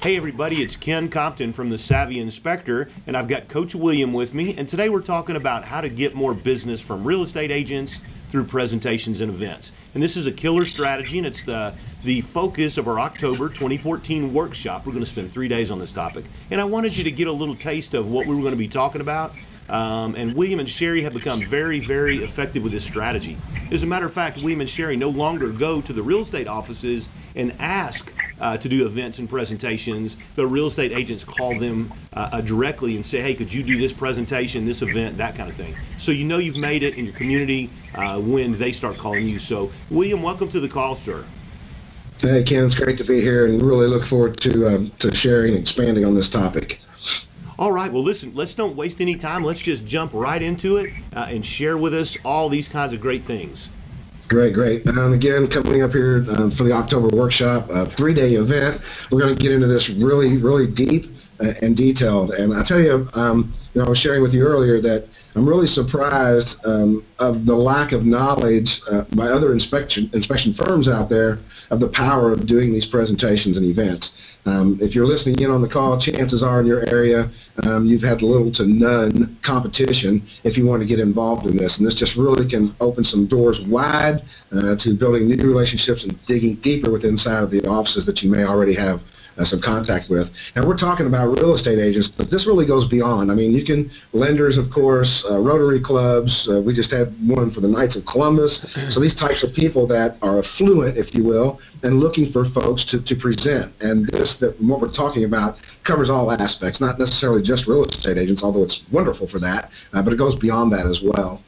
Hey everybody, it's Ken Compton from the Savvy Inspector, and I've got Coach William with me, and today we're talking about how to get more business from real estate agents through presentations and events. And this is a killer strategy, and it's the focus of our October 2014 workshop. We're going to spend 3 days on this topic, and I wanted you to get a little taste of what we were going to be talking about. And William and Sherry have become very, very effective with this strategy. As a matter of fact, William and Sherry no longer go to the real estate offices and ask to do events and presentations. The real estate agents call them directly and say, hey, could you do this presentation, this event, that kind of thing. So you know you've made it in your community when they start calling you. So William, welcome to the call, sir. Hey, Ken, it's great to be here and really look forward to sharing and expanding on this topic. All right, well, listen, let's don't waste any time. Let's just jump right into it and share with us all these kinds of great things. Great, great. Again, coming up here for the October workshop, a three-day event. We're going to get into this really, really deep and detailed. And I tell you, I was sharing with you earlier that I'm really surprised of the lack of knowledge by other inspection firms out there of the power of doing these presentations and events. If you're listening in on the call, chances are in your area you've had little to none competition if you want to get involved in this. And this just really can open some doors wide to building new relationships and digging deeper with inside of the offices that you may already have some contact with. And we're talking about real estate agents, but this really goes beyond. I mean, you can, lenders, of course, Rotary clubs. We just had one for the Knights of Columbus. So these types of people that are affluent, if you will, and looking for folks to present. And what we're talking about covers all aspects, not necessarily just real estate agents, although it's wonderful for that, but it goes beyond that as well.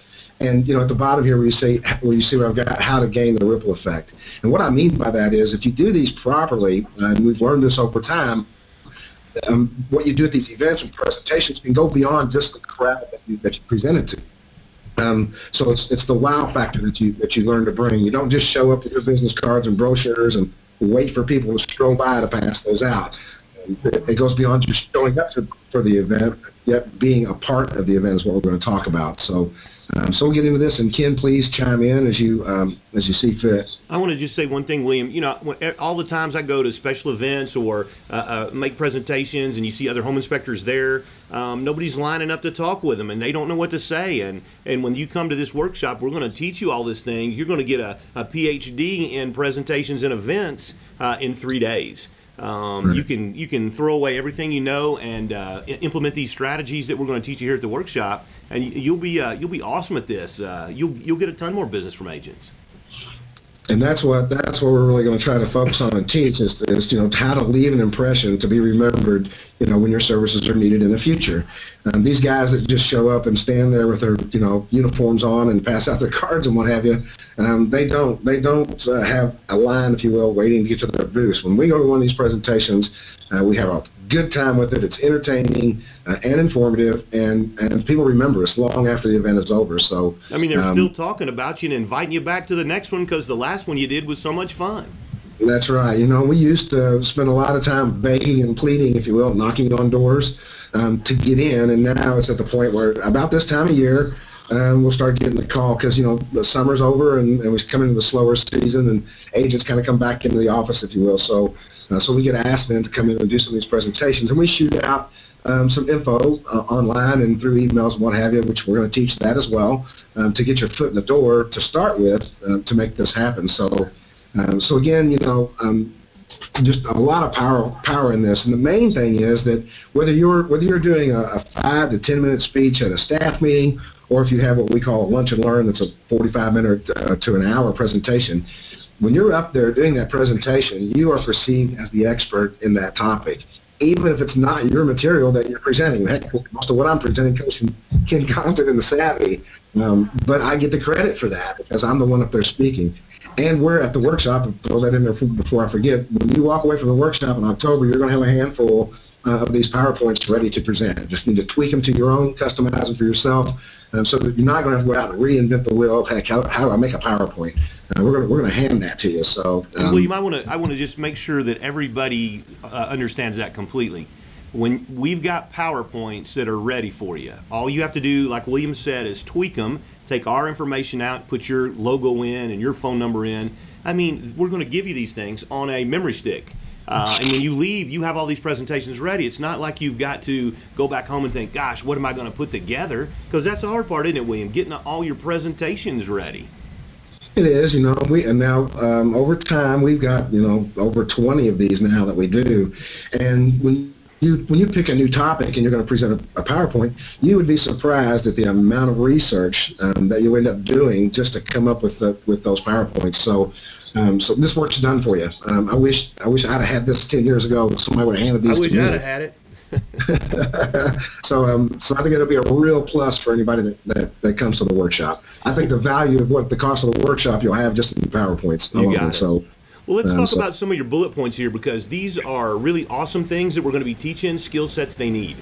And at the bottom here where you see where I've got how to gain the ripple effect. And what I mean by that is if you do these properly, and we've learned this over time, what you do at these events and presentations can go beyond just the crowd that you presented to. So it's the wow factor that you learn to bring. You don't just show up with your business cards and brochures and wait for people to stroll by to pass those out. It goes beyond just showing up for the event, yet being a part of the event is what we're going to talk about. So. So we'll get into this, and Ken, please chime in as you see fit. I want to just say one thing, William. All the times I go to special events or make presentations, and you see other home inspectors there, nobody's lining up to talk with them, and they don't know what to say. And when you come to this workshop, we're going to teach you all this thing. You're going to get a PhD in presentations and events in 3 days. You can throw away everything you know and implement these strategies that we're going to teach you here at the workshop, and you'll be awesome at this. You'll get a ton more business from agents. And that's what we're really going to try to focus on and teach is how to leave an impression to be remembered when your services are needed in the future. These guys that just show up and stand there with their uniforms on and pass out their cards and what have you, they don't have a line, if you will, waiting to get to their booth. When we go to one of these presentations, we have a good time with it. It's entertaining and informative, and people remember us long after the event is over. So I mean, they're still talking about you and inviting you back to the next one because the last one you did was so much fun. That's right. We used to spend a lot of time begging and pleading, if you will, knocking on doors to get in, and now it's at the point where about this time of year, we'll start getting the call because, the summer's over and we come into the slower season and agents kind of come back into the office, if you will. So so we get asked then to come in and do some of these presentations, and we shoot out some info online and through emails and what have you, which we're going to teach that as well to get your foot in the door to start with to make this happen. So again, just a lot of power in this, and the main thing is that whether you're doing a 5 to 10 minute speech at a staff meeting, or if you have what we call a lunch and learn, that's a 45-minute to an hour presentation. When you're up there doing that presentation, you are perceived as the expert in that topic, even if it's not your material that you're presenting. Heck, most of what I'm presenting comes from Ken Compton and the Savvy, but I get the credit for that because I'm the one up there speaking. And we're at the workshop, and throw that in there before I forget, when you walk away from the workshop in October, you're going to have a handful of these PowerPoints ready to present. You just need to tweak them to your own, customize them for yourself, so that you're not going to have to go out and reinvent the wheel. Heck, how do I make a PowerPoint? We're going to hand that to you. So, well, you might want to. I want to just make sure that everybody understands that completely. When we've got PowerPoints that are ready for you, all you have to do, like William said, is tweak them. Take our information out, put your logo in and your phone number in. I mean, we're going to give you these things on a memory stick. And when you leave, you have all these presentations ready. It's not like you've got to go back home and think, gosh, what am I going to put together? Because that's the hard part, isn't it, William? Getting all your presentations ready. It is, you know, and now over time, we've got, you know, over 20 of these now that we do. And when you pick a new topic and you're going to present a PowerPoint, you would be surprised at the amount of research that you end up doing just to come up with those PowerPoints. So this work's done for you. I wish I'd have had this 10 years ago. Somebody would have handed these to me. I wish I'd have had it. So I think it'll be a real plus for anybody that comes to the workshop. I think the value of what the cost of the workshop you'll have just in the PowerPoints. You got it. So, well, let's talk about some of your bullet points here, because these are really awesome things that we're going to be teaching, skill sets they need.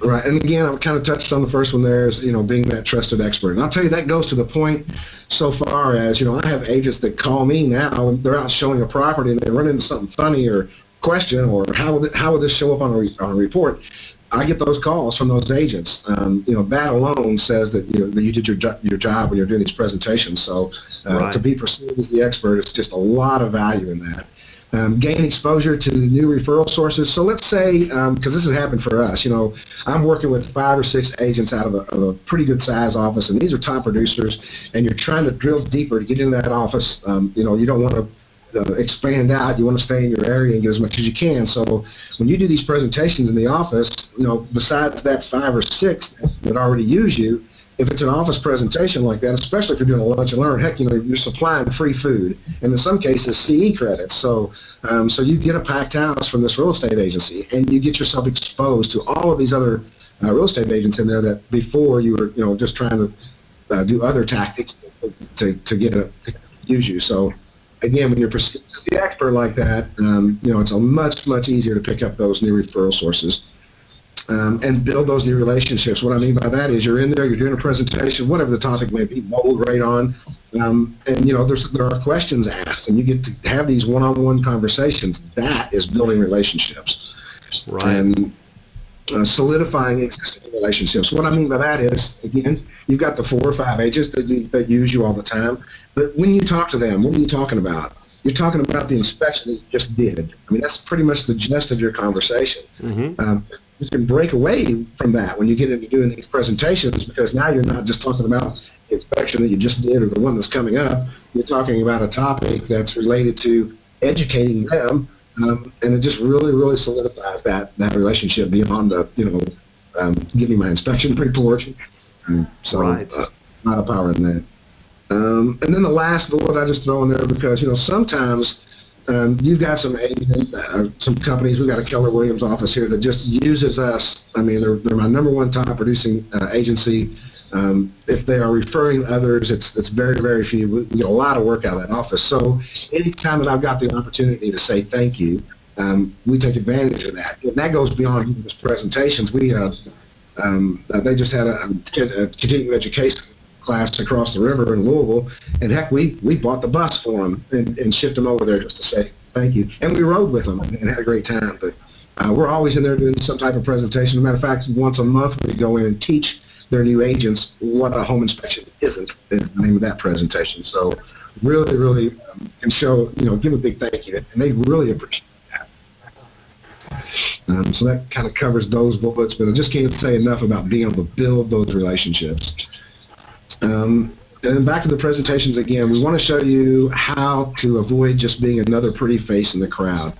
Right, and again, I kind of touched on the first one there, is, you know, being that trusted expert. And I'll tell you, that goes to the point so far as, you know, I have agents that call me now, and they're out showing a property, and they run into something funny or question, or how would this show up on a report? I get those calls from those agents. You know, that alone says that you did your job when you're doing these presentations. So to be perceived as the expert is just a lot of value in that. Gain exposure to new referral sources. So let's say, because this has happened for us, you know, I'm working with 5 or 6 agents out of a pretty good size office, and these are top producers, and you're trying to drill deeper to get into that office. You know, you don't want to expand out. You want to stay in your area and get as much as you can. So when you do these presentations in the office, you know, besides that 5 or 6 that already use you, if it's an office presentation like that, especially if you're doing a lunch and learn, heck, you know, you're supplying free food, and in some cases CE credits. So so you get a packed house from this real estate agency, and you get yourself exposed to all of these other real estate agents in there that before you were, you know, just trying to do other tactics to use you. So again, when you're perceived as the expert like that, you know, it's a much easier to pick up those new referral sources and build those new relationships. What I mean by that is you're in there, you're doing a presentation, whatever the topic may be, mold, radon, and you know, there are questions asked, and you get to have these one-on-one conversations. That is building relationships. Right. And solidifying existing relationships. What I mean by that is, again, you've got the 4 or 5 agents that use you all the time, but when you talk to them, what are you talking about? You're talking about the inspection that you just did. I mean, that's pretty much the gist of your conversation. Mm-hmm. You can break away from that when you get into doing these presentations, because now you're not just talking about the inspection that you just did or the one that's coming up. You're talking about a topic that's related to educating them. And it just really solidifies that relationship beyond a, you know, give me my inspection report. So a lot of power in that. And then the last bullet I just throw in there, because, you know, sometimes you've got some companies. We've got a Keller Williams office here that just uses us. I mean, they're my #1 top producing agency. If they are referring others, it's very few. We get a lot of work out of that office. So anytime that I've got the opportunity to say thank you, we take advantage of that. And that goes beyond just presentations. We they just had a continuing education class across the river in Louisville, and heck, we bought the bus for them and shipped them over there just to say thank you. And we rode with them and had a great time. But we're always in there doing some type of presentation. As a matter of fact, once a month we go in and teach their new agents what a home inspection isn't, is the name of that presentation. So really can show, you know, give a big thank you, and they really appreciate that. So that kind of covers those bullets, but I just can't say enough about being able to build those relationships. And then back to the presentations again, we want to show you how to avoid just being another pretty face in the crowd.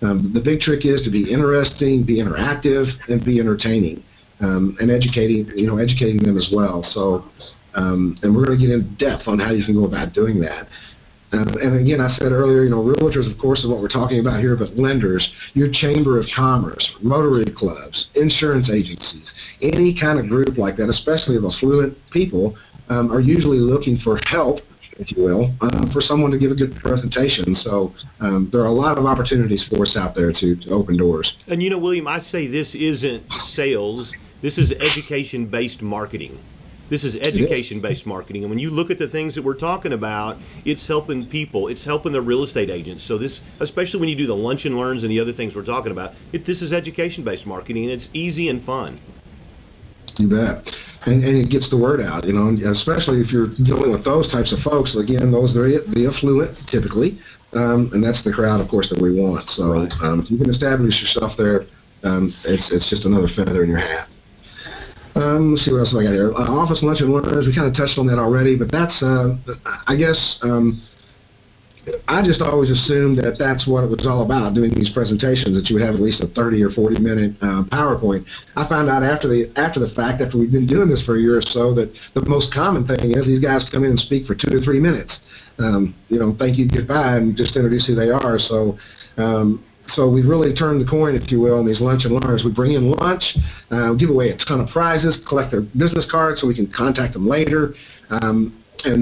The big trick is to be interesting, be interactive, and be entertaining. And educating them as well. So, and we're going to get in depth on how you can go about doing that. And again, I said earlier, you know, realtors, of course, is what we're talking about here, but lenders, your chamber of commerce, Rotary clubs, insurance agencies, any kind of group like that, especially of affluent people, are usually looking for help, if you will, for someone to give a good presentation. So there are a lot of opportunities for us out there to open doors. And you know, William, I say this isn't sales. This is education-based marketing. This is education-based marketing. And when you look at the things that we're talking about, it's helping people. It's helping the real estate agents. So this, especially when you do the lunch and learns and the other things we're talking about, this is education-based marketing, and it's easy and fun. You bet. And it gets the word out, you know, and especially if you're dealing with those types of folks. Again, those are the affluent, typically, and that's the crowd, of course, that we want. So right. If you can establish yourself there, it's just another feather in your hat. Let's see what else I got here. Office lunch and learners, we kind of touched on that already, but that's, I guess, I just always assumed that that's what it was all about, doing these presentations, that you would have at least a 30 or 40 minute PowerPoint. I found out after the fact, after we've been doing this for a year or so, that the most common thing is these guys come in and speak for 2 to 3 minutes. You know, thank you, goodbye, and just introduce who they are. So, so we really turn the coin, if you will, on these lunch and learners. We bring in lunch, give away a ton of prizes, collect their business cards so we can contact them later, and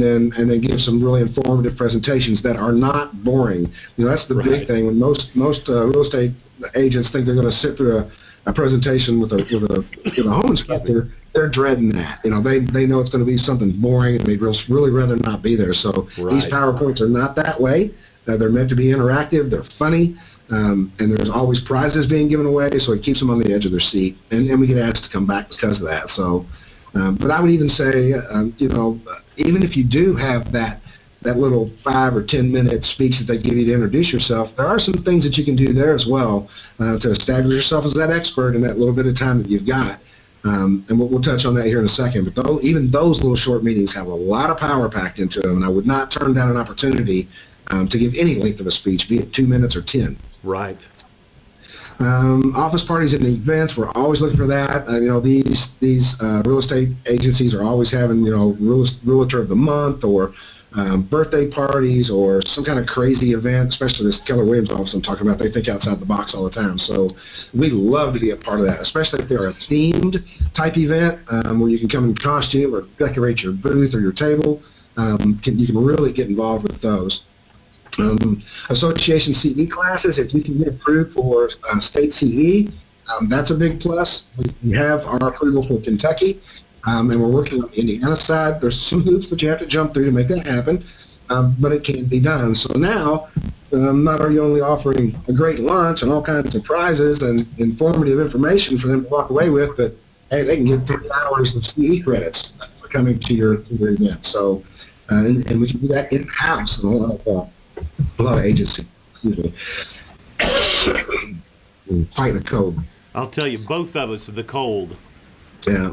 then give some really informative presentations that are not boring. You know, that's the big thing. When most real estate agents think they're going to sit through a presentation with a home inspector, they're dreading that. You know, they know it's going to be something boring, and they'd really rather not be there. So these PowerPoints are not that way. They're meant to be interactive. They're funny. And there's always prizes being given away, so it keeps them on the edge of their seat, and we get asked to come back because of that. So, but I would even say, you know, even if you do have that little 5 or 10 minute speech that they give you to introduce yourself, there are some things that you can do there as well to establish yourself as that expert in that little bit of time that you've got. And we'll touch on that here in a second. But even those little short meetings have a lot of power packed into them, and I would not turn down an opportunity to give any length of a speech, be it 2 minutes or 10. Right. Office parties and events, we're always looking for that. You know, these real estate agencies are always having, you know, Realtor of the Month or birthday parties or some kind of crazy event, especially this Keller Williams office I'm talking about. They think outside the box all the time. So we love to be a part of that, especially if they're a themed type event where you can come in costume or decorate your booth or your table. You can really get involved with those. Association CE classes, if you can get approved for state CE, that's a big plus. We have our approval for Kentucky, and we're working on the Indiana side. There's some hoops that you have to jump through to make that happen, but it can be done. So now, not are you only offering a great lunch and all kinds of prizes and informative information for them to walk away with, but hey, they can get 3 hours of CE credits for coming to your event. So, and we can do that in-house and a lot of agency. Fighting a cold. I'll tell you, both of us are the cold. Yeah.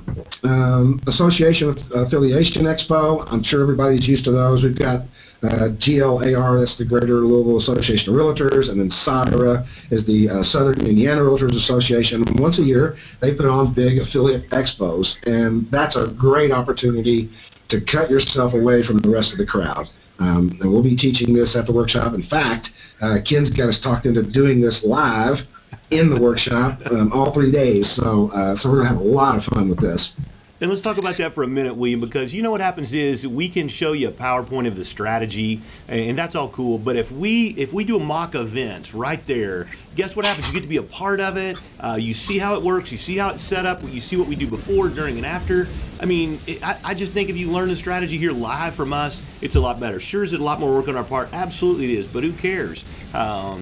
Association Affiliation Expo, I'm sure everybody's used to those. We've got GLAR, that's the Greater Louisville Association of Realtors, and then SIDRA is the Southern Indiana Realtors Association. Once a year, they put on big affiliate expos, and that's a great opportunity to cut yourself away from the rest of the crowd. And we'll be teaching this at the workshop. In fact, Ken's got us talked into doing this live in the workshop all 3 days. So, so we're going to have a lot of fun with this. And let's talk about that for a minute, William, because you know what happens is we can show you a PowerPoint of the strategy, and that's all cool. But if we do a mock events right there, guess what happens? You get to be a part of it. You see how it works. You see how it's set up. You see what we do before, during, and after. I mean, I just think if you learn the strategy here live from us, it's a lot better. Sure, is it a lot more work on our part? Absolutely it is, but who cares?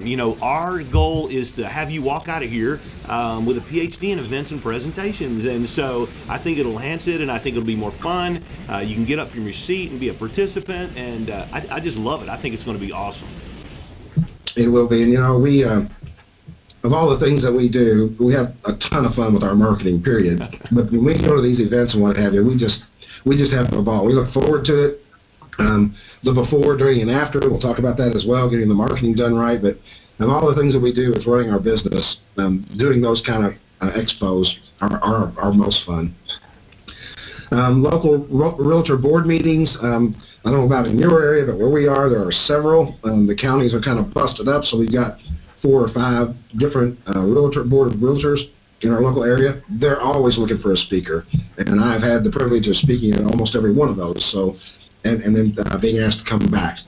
You know, our goal is to have you walk out of here with a PhD in events and presentations, and so I think it'll enhance it, and I think it'll be more fun. You can get up from your seat and be a participant, and I just love it. I think it's going to be awesome. It will be, and you know, we... of all the things that we do, we have a ton of fun with our marketing, period. But when we go to these events and what have you, we just have a ball. We look forward to it. The before, during, and after, we'll talk about that as well, getting the marketing done right. But of all the things that we do with running our business, doing those kind of expos are most fun. Local realtor board meetings, I don't know about in your area, but where we are, there are several. The counties are kind of busted up, so we've got 4 or 5 different board of realtors in our local area. They're always looking for a speaker, and I've had the privilege of speaking at almost every one of those. So, and then being asked to come back,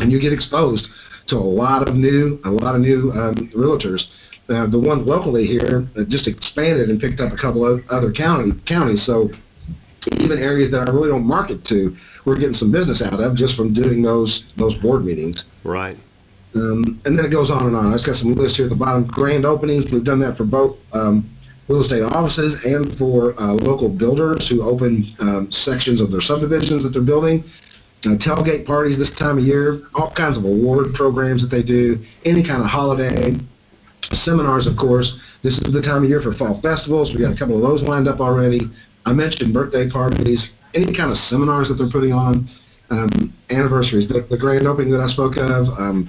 and you get exposed to a lot of new realtors. The one locally here just expanded and picked up a couple of other counties. So, even areas that I really don't market to, we're getting some business out of just from doing those board meetings. Right. And then it goes on and on. I've got some lists here at the bottom. Grand openings, we've done that for both real estate offices and for local builders who open sections of their subdivisions that they're building. tailgate parties this time of year, all kinds of award programs that they do, any kind of holiday, seminars, of course. This is the time of year for fall festivals. We've got a couple of those lined up already. I mentioned birthday parties, any kind of seminars that they're putting on, anniversaries. The grand opening that I spoke of,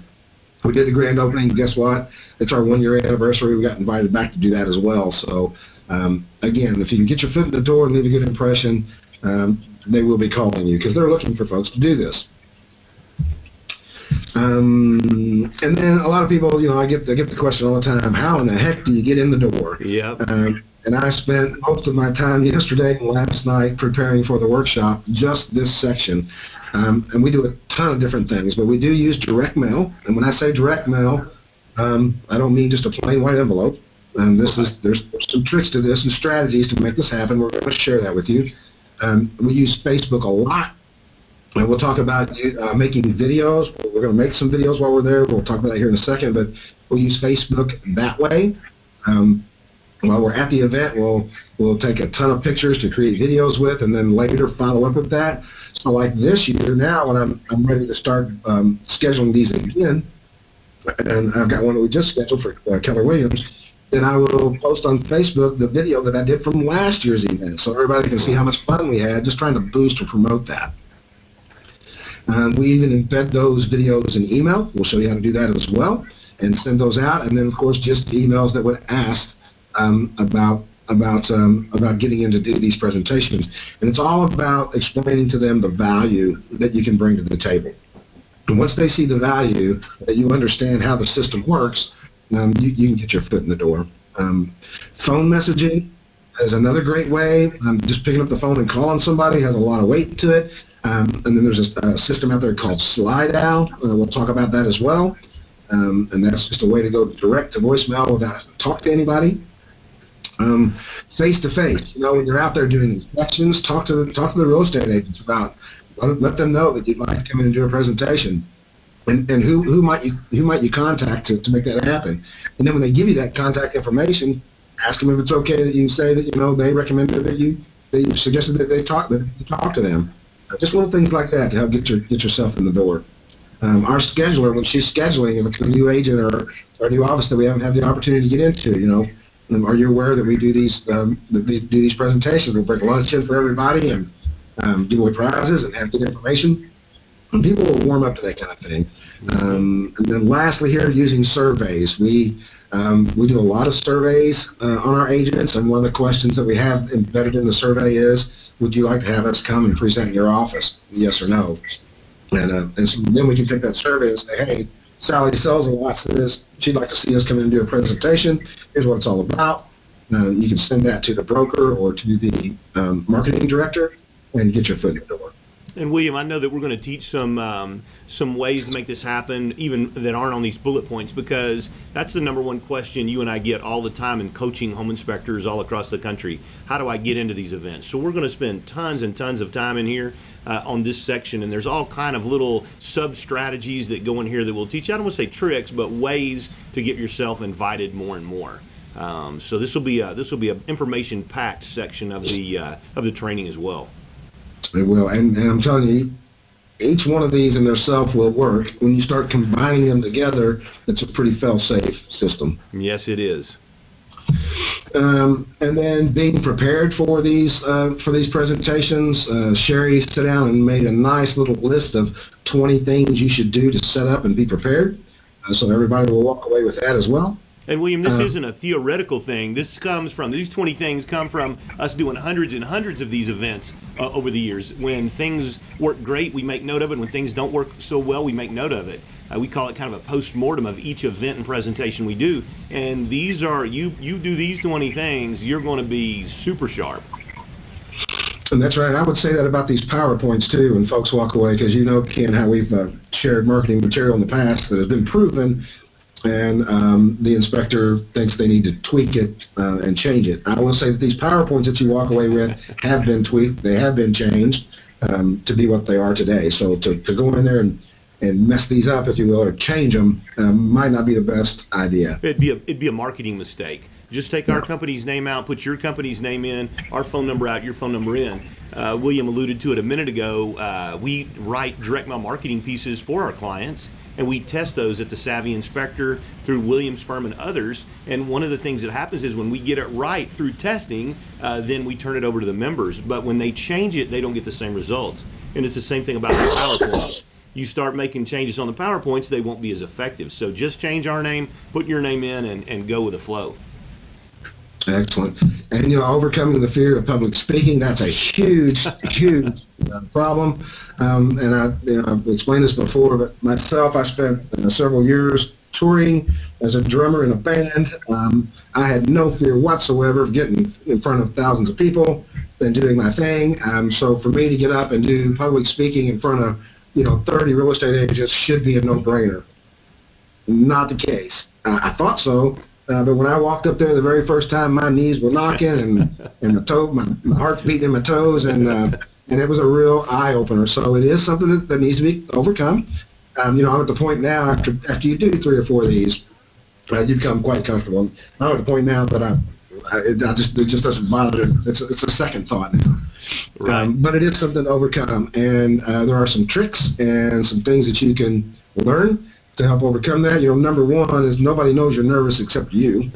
we did the grand opening. Guess what? It's our one-year anniversary. We got invited back to do that as well. So, again, if you can get your foot in the door and leave a good impression, they will be calling you because they're looking for folks to do this. And then a lot of people, you know, I get the question all the time, how in the heck do you get in the door? Yep. And I spent most of my time yesterday and last night preparing for the workshop, just this section. And we do a ton of different things, but we do use direct mail. And when I say direct mail, I don't mean just a plain white envelope. There's some tricks to this and strategies to make this happen. We're going to share that with you. We use Facebook a lot. And we'll talk about making videos. We're going to make some videos while we're there. We'll talk about that here in a second, but we'll use Facebook that way. While we're at the event, we'll take a ton of pictures to create videos with, and then later follow up with that. So like this year now, when I'm ready to start scheduling these again, and I've got one that we just scheduled for Keller Williams, then I will post on Facebook the video that I did from last year's event, so everybody can see how much fun we had just trying to boost or promote that. We even embed those videos in email. We'll show you how to do that as well and send those out, and then of course just emails that would ask about getting in to do these presentations. And it's all about explaining to them the value that you can bring to the table. And once they see the value, that you understand how the system works, you can get your foot in the door. Phone messaging is another great way. Just picking up the phone and calling somebody has a lot of weight to it. And then there's a system out there called Slide Owl. We'll talk about that as well. And that's just a way to go direct to voicemail without talking to anybody. Face to face, you know, when you're out there doing inspections, talk to the real estate agents about, let them know that you'd like to come in and do a presentation, and who might you contact to make that happen. And then when they give you that contact information, ask them if it's okay that you say that, you know, they recommended that you suggested that you talk to them. Just little things like that to help get yourself in the door. Our scheduler, when she's scheduling, if it's a new agent or a new office that we haven't had the opportunity to get into, you know. Are you aware that we do these presentations? We bring lunch in for everybody and give away prizes and have good information. And people will warm up to that kind of thing. And then lastly here, using surveys. We do a lot of surveys on our agents, and one of the questions that we have embedded in the survey is, would you like to have us come and present in your office? Yes or no. And so then we can take that survey and say, hey, Sally Sells will watch this. She'd like to see us come in and do a presentation. Here's what it's all about. You can send that to the broker or to the marketing director and get your foot in the door. And William, I know that we're going to teach some ways to make this happen, even that aren't on these bullet points, because that's the #1 question you and I get all the time in coaching home inspectors all across the country. How do I get into these events? So we're going to spend tons and tons of time in here on this section, and there's all kind of little sub-strategies that go in here that we'll teach. I don't want to say tricks, but ways to get yourself invited more and more. So this will be an information-packed section of the training as well. It will, and I'm telling you, each one of these in themselves will work. When you start combining them together, it's a pretty fail-safe system. Yes, it is. And then being prepared for these presentations, Sherry sat down and made a nice little list of 20 things you should do to set up and be prepared. So everybody will walk away with that as well. And William, this isn't a theoretical thing. This comes from, these 20 things come from us doing hundreds and hundreds of these events over the years. When things work great, we make note of it. When things don't work so well, we make note of it. We call it kind of a post-mortem of each event and presentation we do. And these are, you do these 20 things, you're going to be super sharp. And that's right. I would say that about these PowerPoints too, when folks walk away, because you know, Ken, how we've shared marketing material in the past that has been proven, and the inspector thinks they need to tweak it and change it. I will say that these PowerPoints that you walk away with have been tweaked. They have been changed to be what they are today. So to go in there and and mess these up, if you will, or change them, might not be the best idea. It'd be a marketing mistake. Just take our company's name out, put your company's name in, our phone number out, your phone number in. William alluded to it a minute ago. We write direct mail marketing pieces for our clients, and we test those at the Savvy Inspector through William's firm and others. And one of the things that happens is when we get it right through testing, then we turn it over to the members. But when they change it, they don't get the same results. And it's the same thing about the PowerPoints. You start making changes on the PowerPoints, they won't be as effective. So just change our name, put your name in, and go with the flow. Excellent. And, you know, overcoming the fear of public speaking, that's a huge, huge problem. And I've explained this before, but myself, I spent several years touring as a drummer in a band. I had no fear whatsoever of getting in front of thousands of people and doing my thing. So for me to get up and do public speaking in front of, you know, 30 real estate agents should be a no-brainer. Not the case. I thought so. But when I walked up there the very first time, my knees were knocking and my heart's beating in my toes, and it was a real eye opener. So it is something that needs to be overcome. You know, I'm at the point now after you do 3 or 4 of these, you become quite comfortable. I'm at the point now that it just doesn't bother me. It's a second thought now. Right. But it is something to overcome, and there are some tricks and some things that you can learn to help overcome that. You know, number one is nobody knows you're nervous except you.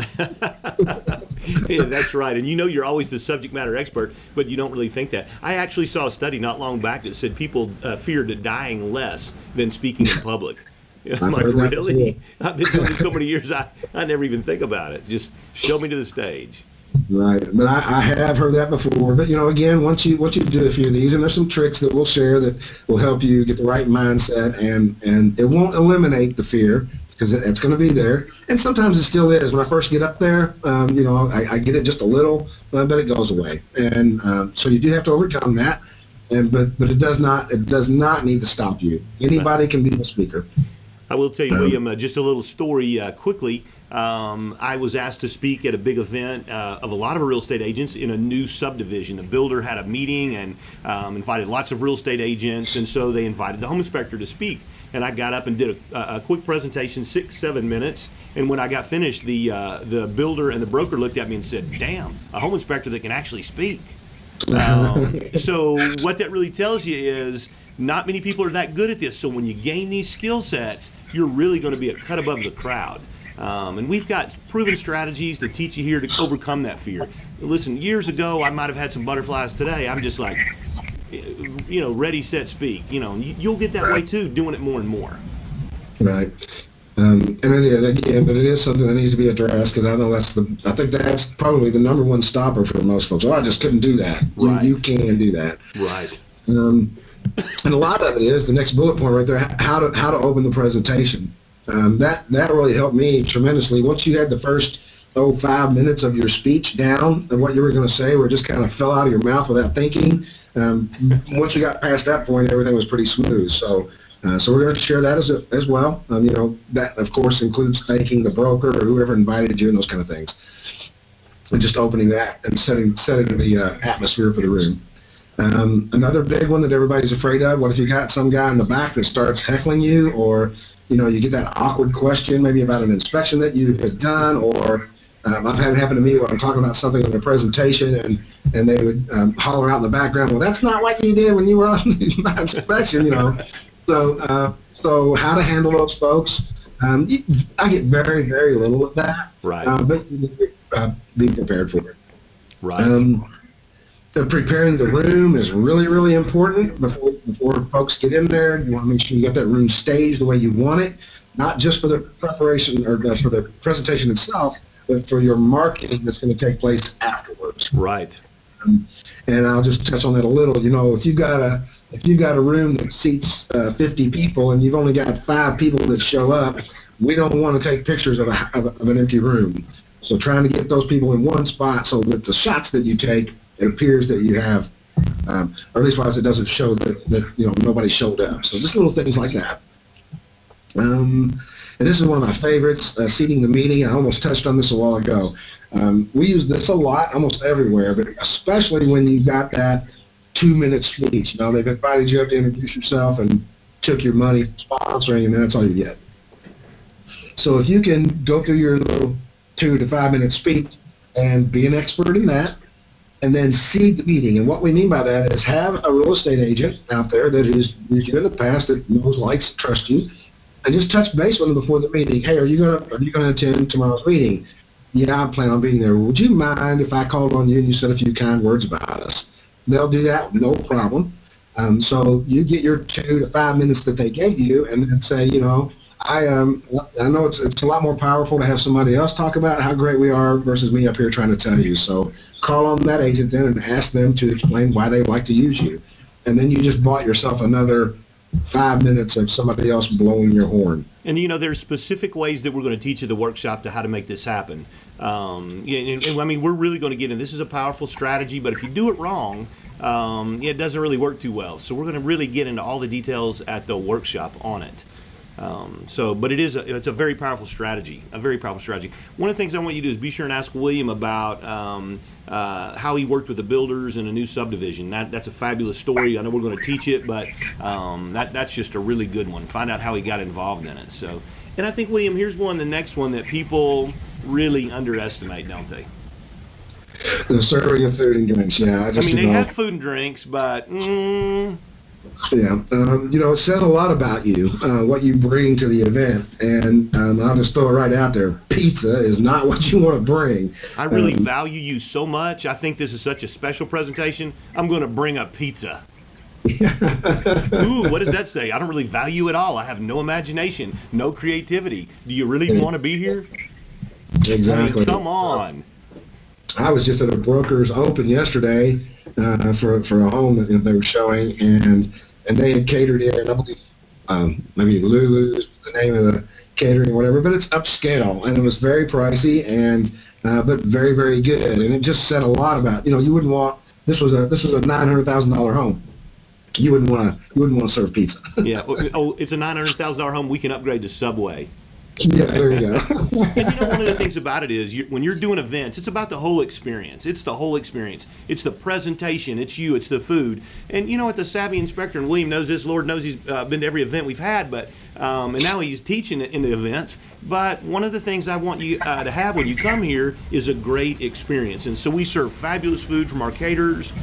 Yeah, that's right. And you know you're always the subject matter expert, but you don't really think that. I actually saw a study not long back that said people feared dying less than speaking in public. I'm like, really? I've been doing it so many years, I never even think about it. Just show me to the stage. Right. But I have heard that before. But, you know, again, once you do a few of these, and there's some tricks that we'll share that will help you get the right mindset, and it won't eliminate the fear, because it's going to be there. And sometimes it still is. When I first get up there, you know, I get it just a little, but it goes away. And so you do have to overcome that. But it does not need to stop you. Anybody can be a speaker. I will tell you, William, just a little story quickly. I was asked to speak at a big event of a lot of real estate agents in a new subdivision. The builder had a meeting and invited lots of real estate agents, and so they invited the home inspector to speak. And I got up and did a quick presentation, 6-7 minutes. And when I got finished, the builder and the broker looked at me and said, "Damn, a home inspector that can actually speak." So what that really tells you is not many people are that good at this. So when you gain these skill sets, you're really going to be a cut above the crowd. And we've got proven strategies to teach you here to overcome that fear. Listen, years ago, I might have had some butterflies. Today, I'm just like, you know, ready, set, speak. You know, you'll get that way too, doing it more and more. Right. And it is, again, but it is something that needs to be addressed, because I think that's probably the #1 stopper for most folks. Oh, I just couldn't do that. Right. You can do that. Right. And a lot of it is the next bullet point right there, how to open the presentation. That really helped me tremendously. Once you had the first 5 minutes of your speech down and what you were going to say, where it just kind of fell out of your mouth without thinking, once you got past that point, everything was pretty smooth. So we're going to share that as well. You know, that of course includes thanking the broker or whoever invited you and those kind of things, and just opening that and setting the atmosphere for the room. Another big one that everybody's afraid of, what if you got some guy in the back that starts heckling you, or, you know, you get that awkward question maybe about an inspection that you had done, or I've had it happen to me when I'm talking about something in a presentation, and they would holler out in the background, well, that's not what you did when you were on my inspection, you know. So how to handle those folks. I get very, very little of that. Right. But be prepared for it. Right. So preparing the room is really, really important. Before folks get in there, you want to make sure you got that room staged the way you want it, not just for the preparation or for the presentation itself, but for your marketing that's going to take place afterwards. Right. And I'll just touch on that a little. You know, if you've got a room that seats 50 people and you've only got 5 people that show up, we don't want to take pictures of an empty room. So trying to get those people in one spot so that the shots that you take, it appears that you have, or at least wise, it doesn't show that you know nobody showed up. So just little things like that. And this is one of my favorites, seating the meeting. I almost touched on this a while ago. We use this a lot, almost everywhere, but especially when you got that 2-minute speech. You know, they've invited you up to introduce yourself, and took your money sponsoring, and that's all you get. So if you can go through your little 2 to 5 minute speech and be an expert in that, and then seed the meeting. And what we mean by that is have a real estate agent out there that has used you in the past, that knows, likes, trusts you, and just touch base with them before the meeting. Hey, are you gonna attend tomorrow's meeting? Yeah, I plan on being there. Would you mind if I called on you and you said a few kind words about us? They'll do that, no problem. So you get your 2 to 5 minutes that they gave you, and then say, you know, I know it's a lot more powerful to have somebody else talk about how great we are versus me up here trying to tell you. So call on that agent then and ask them to explain why they'd like to use you. And then you just bought yourself another 5 minutes of somebody else blowing your horn. And, you know, there's specific ways that we're going to teach at the workshop to how to make this happen. I mean, we're really going to get in. This is a powerful strategy, but if you do it wrong, it doesn't really work too well. So we're going to really get into all the details at the workshop on it. But it's a very powerful strategy, One of the things I want you to do is be sure and ask William about how he worked with the builders in a new subdivision. That's a fabulous story. I know we're going to teach it, but that's just a really good one. Find out how he got involved in it. So, and I think, William, here's the next one that people really underestimate, don't they? The serving of food and drinks. Yeah, they have food and drinks, but. Yeah, you know, it says a lot about you, what you bring to the event, and I'll just throw it right out there. Pizza is not what you want to bring. I really value you so much. I think this is such a special presentation. I'm going to bring a pizza. Ooh, what does that say? I don't really value it all. I have no imagination, no creativity. Do you really want to be here? Exactly. I mean, come on. I was just at a broker's open yesterday for a home that they were showing, and they had catered in, I believe, maybe Lulu's the name of the catering or whatever, but it's upscale, and it was very pricey, and but very, very good, and it just said a lot about, you know, you wouldn't want, this was a $900,000 home. You wouldn't want to serve pizza. Yeah, oh, it's a $900,000 home. We can upgrade to Subway. Yeah, there you go. And you know, one of the things about it is when you're doing events, it's about the whole experience. It's the whole experience. It's the presentation. It's you. It's the food. And you know what? The Savvy Inspector, and William knows this. Lord knows he's been to every event we've had, but and now he's teaching in the events. But one of the things I want you to have when you come here is a great experience. And so we serve fabulous food from our caterers.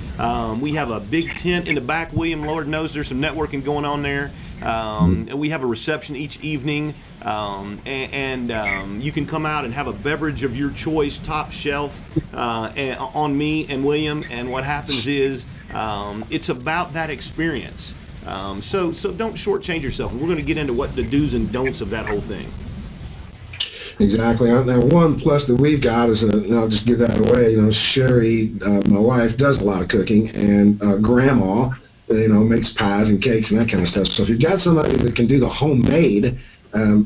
We have a big tent in the back. William, Lord knows there's some networking going on there. And we have a reception each evening. You can come out and have a beverage of your choice, top shelf, on me and William. And what happens is it's about that experience. So don't shortchange yourself. And we're going to get into what the do's and don'ts of that whole thing. Exactly. Now, one plus that we've got is, and I'll just give that away, you know, Sherry, my wife, does a lot of cooking, and Grandma, you know, makes pies and cakes and that kind of stuff. So if you've got somebody that can do the homemade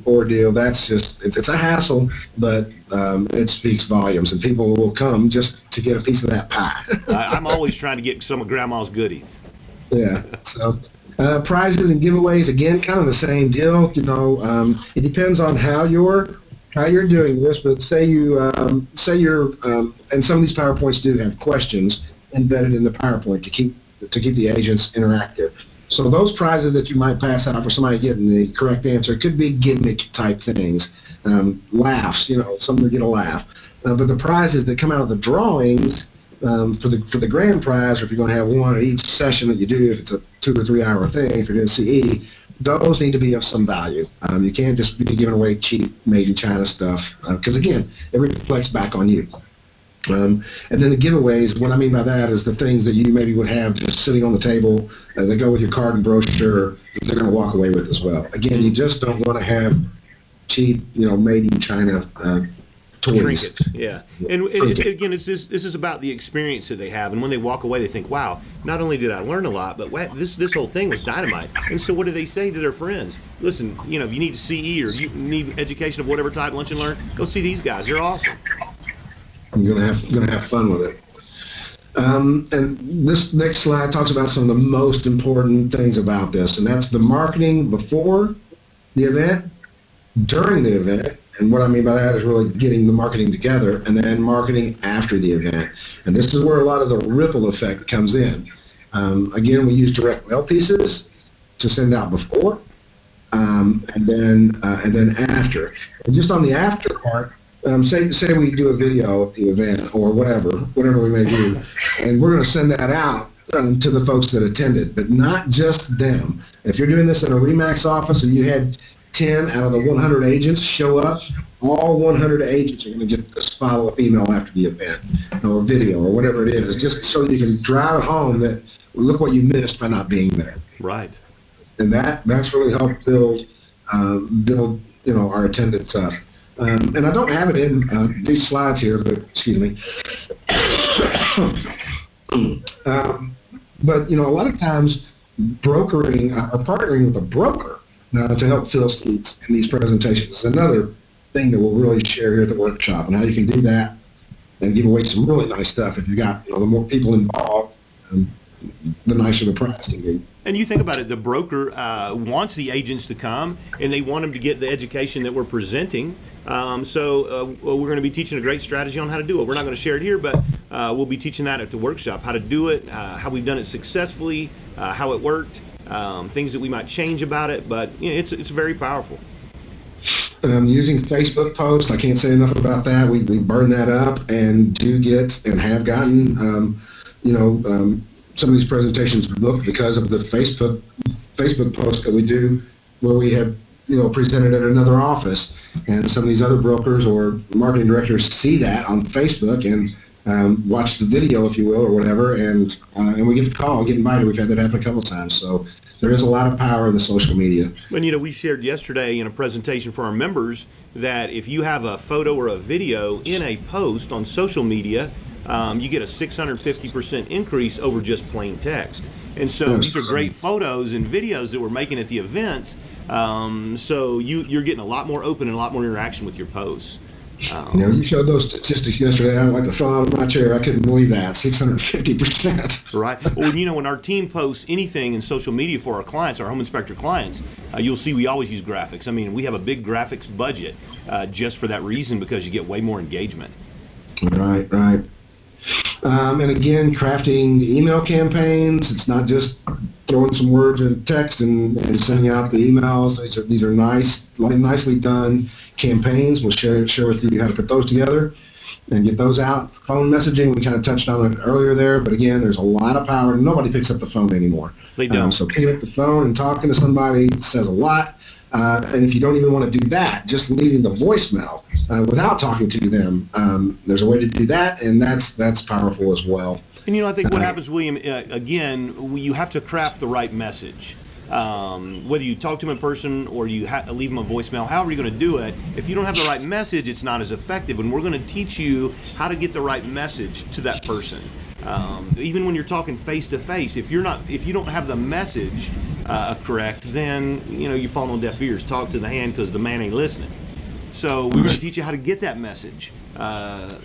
ordeal, that's just, it's a hassle, but it speaks volumes, and people will come just to get a piece of that pie. I'm always trying to get some of Grandma's goodies. Yeah. So. Prizes and giveaways, again, kind of the same deal. You know, it depends on how you're doing this, but say you and some of these PowerPoints do have questions embedded in the PowerPoint to keep the agents interactive. So those prizes that you might pass out for somebody getting the correct answer could be gimmick type things, laughs, you know, something to get a laugh. But the prizes that come out of the drawings. For the grand prize, or if you're going to have one at each session that you do, if it's a 2 to 3 hour thing, if you're doing CE, those need to be of some value. You can't just be giving away cheap, made in China stuff, because again, it reflects back on you. And then the giveaways, what I mean by that is the things that you maybe would have just sitting on the table that go with your card and brochure, they're going to walk away with as well. Again, you just don't want to have cheap, you know, made in China trinkets, yeah. And again, this is about the experience that they have, and when they walk away, they think, wow, not only did I learn a lot, but wow, this whole thing was dynamite. And so what do they say to their friends? Listen, you know, if you need CE or you need education of whatever type, lunch and learn, go see these guys. They're awesome. I'm gonna have fun with it. And this next slide talks about some of the most important things about this, and that's the marketing before the event, during the event. And what I mean by that is really getting the marketing together, and then marketing after the event. And this is where a lot of the ripple effect comes in. Again, we use direct mail pieces, to send out before, and then after. And just on the after part, say we do a video at the event or whatever we may do, and we're going to send that out to the folks that attended, but not just them. If you're doing this in a RE-MAX office and you had 10 out of the 100 agents show up, all 100 agents are going to get this follow-up email after the event or video or whatever it is, just so you can drive it home that look what you missed by not being there. Right. And that's really helped build you know, our attendance up. And I don't have it in these slides here, but excuse me. But you know, a lot of times brokering or partnering with a broker to help fill seats in these presentations is another thing that we'll really share here at the workshop, and how you can do that and give away some really nice stuff. If you got, you know, the more people involved, the nicer the prize can be. And you think about it, the broker wants the agents to come, and they want them to get the education that we're presenting. We're going to be teaching a great strategy on how to do it. We're not going to share it here, but we'll be teaching that at the workshop, how to do it, how we've done it successfully, how it worked, things that we might change about it. But you know, it's very powerful. Using Facebook posts, I can't say enough about that. We burn that up and do get and have gotten, some of these presentations booked because of the Facebook posts that we do, where we have, you know, presented at another office, and some of these other brokers or marketing directors see that on Facebook and watch the video, if you will, or whatever, and we get the call, get invited. We've had that happen a couple of times, so. There is a lot of power in the social media. And you know, we shared yesterday in a presentation for our members that if you have a photo or a video in a post on social media, you get a 650% increase over just plain text. And so these are great photos and videos that we're making at the events. So you're getting a lot more open and a lot more interaction with your posts. You know, you showed those statistics yesterday. I like to fall out of my chair. I couldn't believe that, 650%. Right. Well, you know, when our team posts anything in social media for our clients, our home inspector clients, you'll see we always use graphics. I mean, we have a big graphics budget just for that reason, because you get way more engagement. Right, right. And again, crafting the email campaigns. It's not just throwing some words in text and sending out the emails. These are nice, nicely done campaigns. We'll share with you how to put those together and get those out. Phone messaging, we kind of touched on it earlier there, but again, there's a lot of power. Nobody picks up the phone anymore. They don't. So picking up the phone and talking to somebody says a lot. And if you don't even want to do that, just leaving the voicemail without talking to them, there's a way to do that, and that's powerful as well. And you know, I think what happens, William, again, you have to craft the right message. Whether you talk to them in person or you leave them a voicemail, however you're going to do it, if you don't have the right message, it's not as effective. And we're going to teach you how to get the right message to that person. Even when you're talking face to face, if you don't have the message correct, then you know you fall on deaf ears. Talk to the hand because the man ain't listening. So we're going to teach you how to get that message,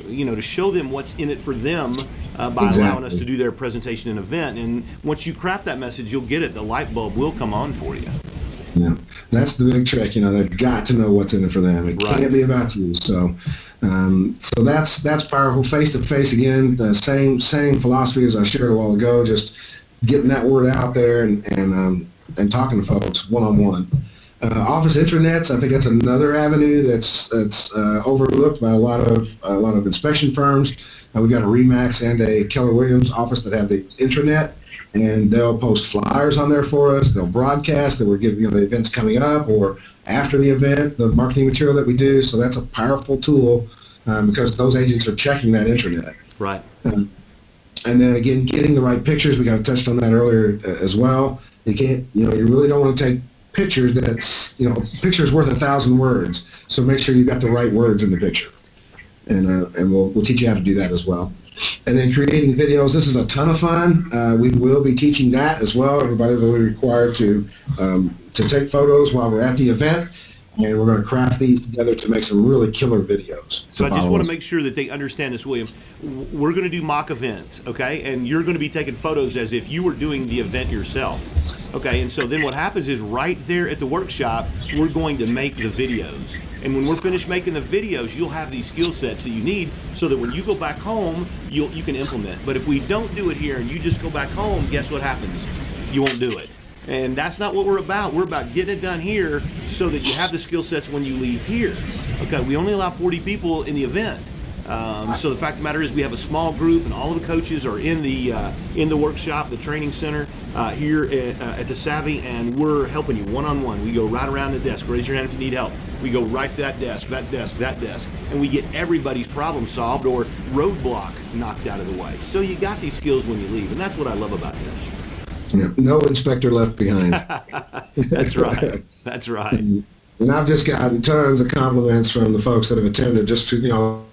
you know, to show them what's in it for them by allowing us to do their presentation and event. And once you craft that message, you'll get it. The light bulb will come on for you. Yeah, that's the big trick. You know, they've got to know what's in it for them. It can't be about you. So, so that's powerful. Face to face again. Same philosophy as I shared a while ago. Just getting that word out there and talking to folks one on one. Office intranets, I think that's another avenue that's overlooked by a lot of inspection firms. We've got a RE-MAX and a Keller Williams office that have the intranet, and they'll post flyers on there for us. They'll broadcast that we're giving, you know, the events coming up or after the event, the marketing material that we do. So that's a powerful tool because those agents are checking that intranet. Right. And then again, getting the right pictures. We kind of touched on that earlier as well. You can't, you know, you really don't want to take pictures that's, you know, pictures worth 1,000 words. So make sure you've got the right words in the picture. And we'll teach you how to do that as well. And then creating videos. This is a ton of fun. We will be teaching that as well. Everybody will be required to take photos while we're at the event. And we're going to craft these together to make some really killer videos. So I just want to make sure that they understand this, William. We're going to do mock events, okay? And you're going to be taking photos as if you were doing the event yourself, okay? And so then what happens is right there at the workshop, we're going to make the videos. And when we're finished making the videos, you'll have these skill sets that you need so that when you go back home, you can implement. But if we don't do it here and you just go back home, guess what happens? You won't do it. And that's not what we're about. We're about getting it done here so that you have the skill sets when you leave here. Okay, we only allow 40 people in the event. So the fact of the matter is we have a small group, and all of the coaches are in the workshop, the training center here at the Savvy, and we're helping you one-on-one. We go right around the desk. Raise your hand if you need help. We go right to that desk, that desk, that desk, and we get everybody's problem solved or roadblock knocked out of the way. So you got these skills when you leave, and that's what I love about this. Yeah, no inspector left behind. That's right. That's right. And I've just gotten tons of compliments from the folks that have attended. Just to, you know,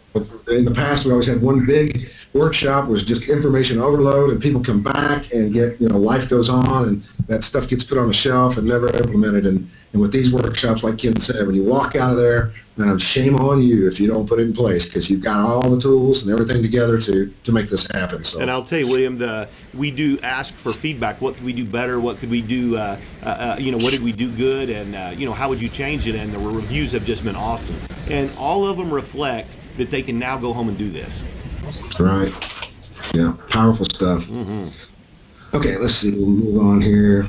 in the past we always had one big workshop was just information overload, and people come back and get, you know, life goes on and that stuff gets put on the shelf and never implemented. And with these workshops, like Ken said, when you walk out of there, shame on you if you don't put it in place, because you've got all the tools and everything together to make this happen. So. And I'll tell you, William, we do ask for feedback. What could we do better? What could we do? You know, what did we do good? And you know, how would you change it? And the reviews have just been awesome, and all of them reflect that they can now go home and do this. Right. Yeah, powerful stuff. Mm-hmm. Okay, let's see. We'll move on here.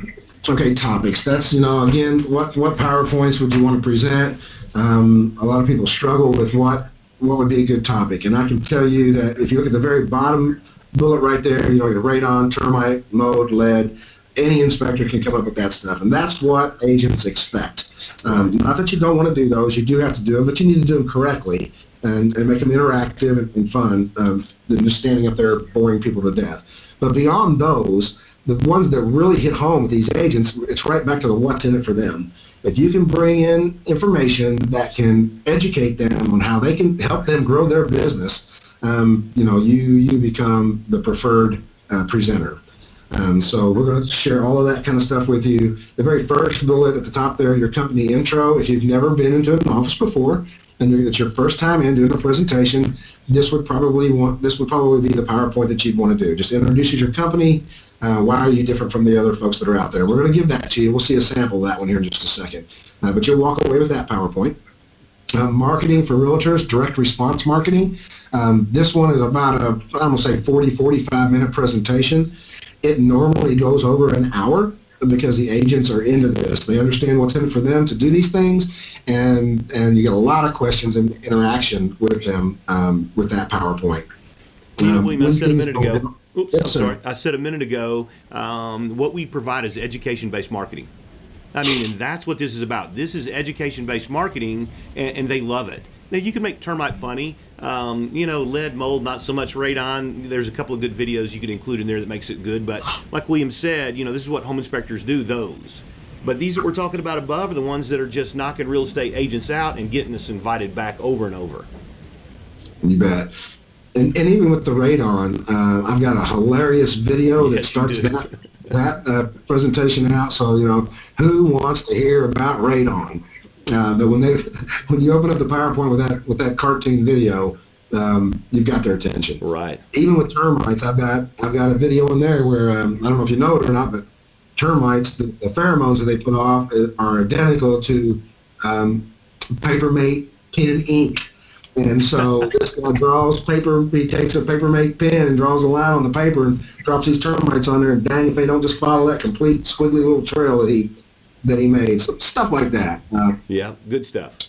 Okay, topics. That's, you know, again, what PowerPoints would you want to present? A lot of people struggle with what would be a good topic. And I can tell you that if you look at the very bottom bullet right there, you know, your radon, termite, mold, lead, any inspector can come up with that stuff. And that's what agents expect. Not that you don't want to do those. You do have to do them, but you need to do them correctly. And make them interactive and fun than just standing up there boring people to death. But beyond those, the ones that really hit home with these agents, it's right back to the what's in it for them. If you can bring in information that can educate them on how they can help them grow their business, you know, you become the preferred presenter. So we're going to share all of that kind of stuff with you. The very first bullet at the top there, your company intro. If you've never been into an office before, and it's your first time in doing a presentation, this would probably be the PowerPoint that you'd want to do. Just introduces your company. Why are you different from the other folks that are out there? We're going to give that to you. We'll see a sample of that one here in just a second. But you'll walk away with that PowerPoint. Marketing for realtors, direct response marketing. This one is about a, I'm going to say 40, 45-minute presentation. It normally goes over an hour, because the agents are into this. They understand what's in it for them to do these things, and you get a lot of questions and interaction with them with that PowerPoint. William, I said a minute ago, oops, yes, sorry, I said a minute ago, what we provide is education-based marketing. I mean, and that's what this is about. This is education-based marketing, and they love it. Now, you can make termite funny, you know, lead, mold, not so much radon. There's a couple of good videos you could include in there that makes it good. But like William said, you know, this is what home inspectors do, those. But these that we're talking about above are the ones that are just knocking real estate agents out and getting us invited back over and over. You bet. And even with the radon, I've got a hilarious video that starts that presentation out. So, you know, who wants to hear about radon? But when you open up the PowerPoint with that cartoon video, you've got their attention. Right. Even with termites, I've got a video in there where I don't know if you know it or not, but termites, the pheromones that they put off are identical to paper mate pen ink. And so this guy draws paper. He takes a paper mate pen and draws a line on the paper and drops these termites on there. And dang, if they don't just follow that complete squiggly little trail that he made, so stuff like that. Yeah, good stuff.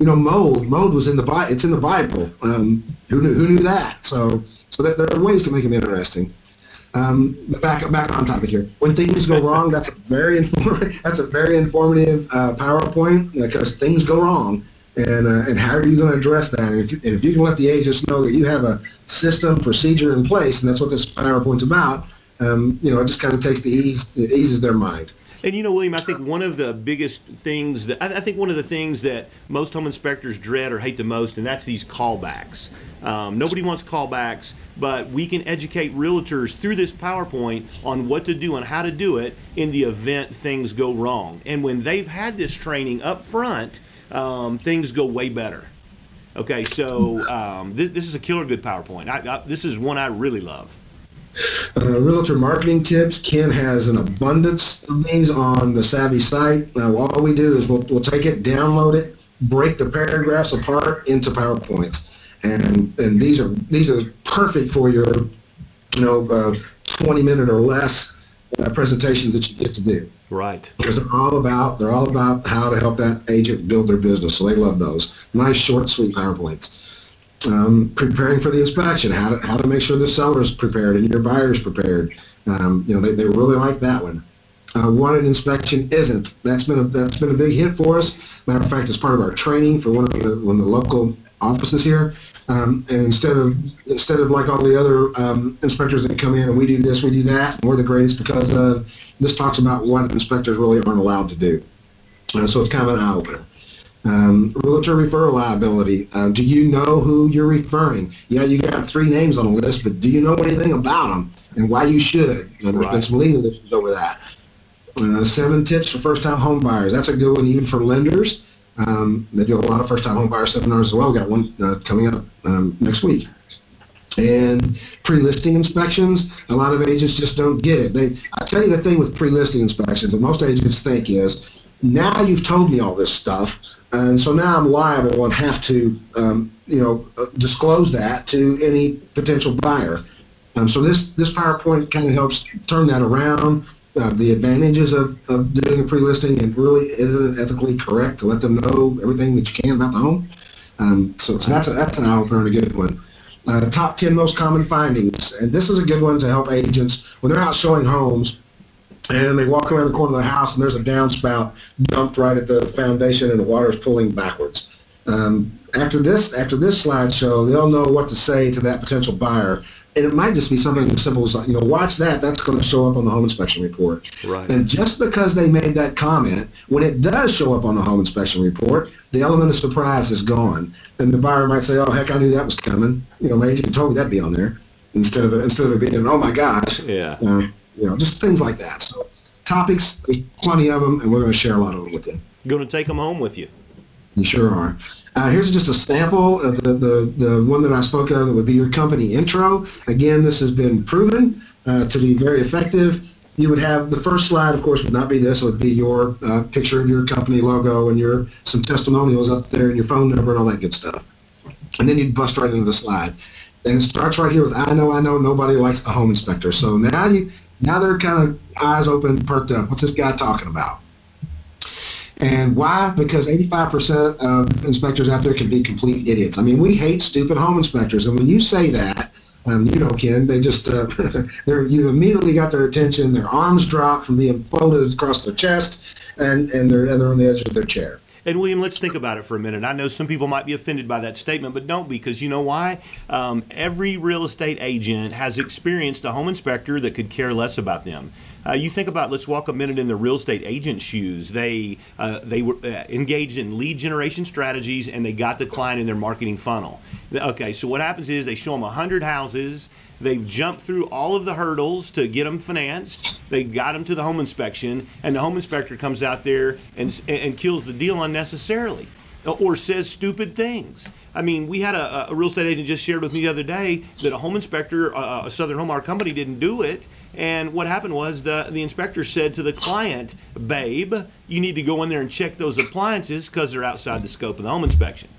You know, mold was in the Bible. It's in the Bible. Who knew that? So there are ways to make them interesting. Back on topic here. When things go wrong, that's a very informative PowerPoint, because things go wrong, and how are you going to address that? And if you can let the agents know that you have a system procedure in place, and that's what this PowerPoint's about. You know, it just kind of takes it eases their mind. And you know, William, I think one of the biggest things that most home inspectors dread or hate the most, and that's these callbacks. Nobody wants callbacks, but we can educate realtors through this PowerPoint on what to do and how to do it in the event things go wrong. And when they've had this training up front, things go way better. Okay, so this is a killer good PowerPoint. This is one I really love. Realtor marketing tips. Ken has an abundance of things on the Savvy site. All we do is we'll take it, download it, break the paragraphs apart into PowerPoints, and these are perfect for your 20-minute or less presentations that you get to do. Right. Because they're all about how to help that agent build their business. So they love those. Nice, short, sweet PowerPoints. Preparing for the inspection, how to make sure the seller's prepared and your buyer's prepared. They really like that one. What an inspection isn't. That's been a big hit for us. Matter of fact, it's part of our training for one of the local offices here. And instead of like all the other inspectors that come in and we do this, we do that, we're the greatest because this talks about what inspectors really aren't allowed to do. So it's kind of an eye opener. Realtor referral liability. Do you know who you're referring? Yeah, you got 3 names on the list, but do you know anything about them and why you should? There's been some legal issues over that. 7 tips for first-time home buyers. That's a good one even for lenders. They do a lot of first-time home buyer seminars as well. We've got one coming up next week. And pre-listing inspections, a lot of agents just don't get it. I tell you the thing with pre-listing inspections that most agents think is, now you've told me all this stuff, and so now I'm liable and have to disclose that to any potential buyer. So this PowerPoint kind of helps turn that around. The advantages of doing a pre-listing, and really is it ethically correct to let them know everything that you can about the home. So that's an eye-opener and a good one. Top 10 most common findings, and this is a good one to help agents when they're out showing homes and they walk around the corner of the house and there's a downspout dumped right at the foundation and the water's pulling backwards. After this slideshow, they'll know what to say to that potential buyer. And it might just be something as simple as, watch that. That's going to show up on the home inspection report. Right. And just because they made that comment, when it does show up on the home inspection report, the element of surprise is gone. And the buyer might say, oh, heck, I knew that was coming. My agent told me that'd be on there. Instead of it being an, oh, my gosh. Yeah. Just things like that. So topics, there's plenty of them, and we're going to share a lot of them with you. You're going to take them home with you. You sure are. Here's just a sample of the one that I spoke of that would be your company intro. Again, this has been proven to be very effective. You would have the first slide, of course, would not be this. It would be your picture of your company logo and some testimonials up there and your phone number and all that good stuff. And then you'd bust right into the slide. And it starts right here with, I know, nobody likes the home inspector. So now they're kind of eyes open, perked up. What's this guy talking about? And why? Because 85% of inspectors out there can be complete idiots. I mean, we hate stupid home inspectors. And when you say that, Ken, they just, you immediately got their attention. Their arms drop from being folded across their chest, and they're on the edge of their chair. And, William, let's think about it for a minute. I know some people might be offended by that statement, but don't be, because you know why? Every real estate agent has experienced a home inspector that could care less about them. You think about, let's walk a minute in the real estate agent's shoes. They were engaged in lead generation strategies, and they got the client in their marketing funnel. Okay, so what happens is they show them 100 houses. They've jumped through all of the hurdles to get them financed. They got them to the home inspection, and the home inspector comes out there and kills the deal unnecessarily or says stupid things. I mean, we had a real estate agent just shared with me the other day that a home inspector, a Southern Homemark company, didn't do it. And what happened was the inspector said to the client, babe, you need to go in there and check those appliances because they're outside the scope of the home inspection.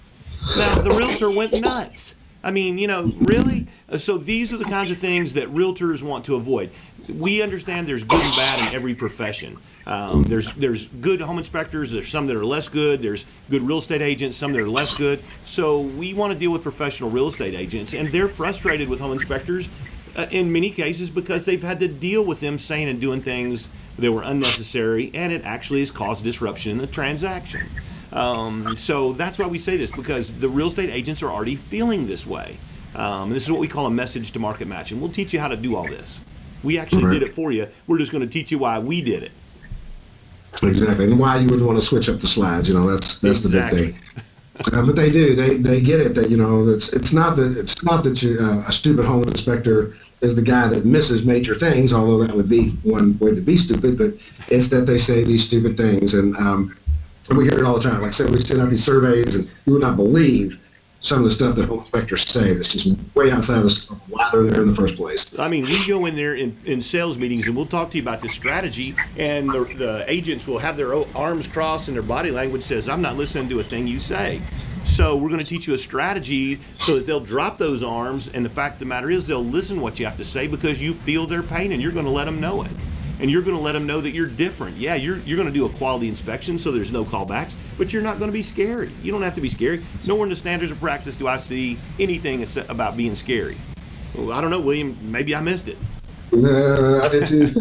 Now, the realtor went nuts. I mean, really? So these are the kinds of things that realtors want to avoid. We understand there's good and bad in every profession. There's good home inspectors, there's some that are less good, there's good real estate agents, some that are less good. So we want to deal with professional real estate agents, and they're frustrated with home inspectors in many cases because they've had to deal with them saying and doing things that were unnecessary, and it actually has caused disruption in the transaction. So that's why we say this, because the real estate agents are already feeling this way. This is what we call a message to market match, and we'll teach you how to do all this. We actually did it for you. We're just going to teach you why we did it. Exactly, and why you wouldn't want to switch up the slides. That's exactly the big thing. But they do. They get it that it's not that you a stupid home inspector is the guy that misses major things, although that would be one way to be stupid. But it's that they say these stupid things, and we hear it all the time. Like I said, we send out these surveys, and you would not believe some of the stuff that home inspectors say that's just way outside of the, why they're there in the first place. I mean, we go in there in sales meetings, and we'll talk to you about this strategy, and the agents will have their arms crossed and their body language says, I'm not listening to a thing you say. So we're going to teach you a strategy so that they'll drop those arms, and the fact of the matter is they'll listen to what you have to say because you feel their pain, and you're going to let them know it. and you're going to let them know that you're different. Yeah, you're going to do a quality inspection, so there's no callbacks, but you're not going to be scary. You don't have to be scary. Nowhere in the standards of practice do I see anything about being scary. Well, I don't know, William, maybe I missed it. No, I did too.